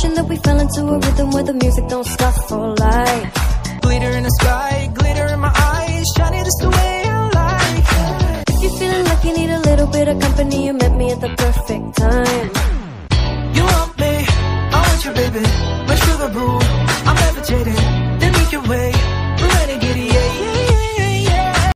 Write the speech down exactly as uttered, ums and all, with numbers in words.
notion that we fell into a rhythm where the music don't stop for life. Glitter in the sky, glitter in my eyes, shiny just the way I like. If you're feeling like you need a little bit of company, you met me at the perfect time. You want me, I want you baby, let's do the rule, I'm levitating.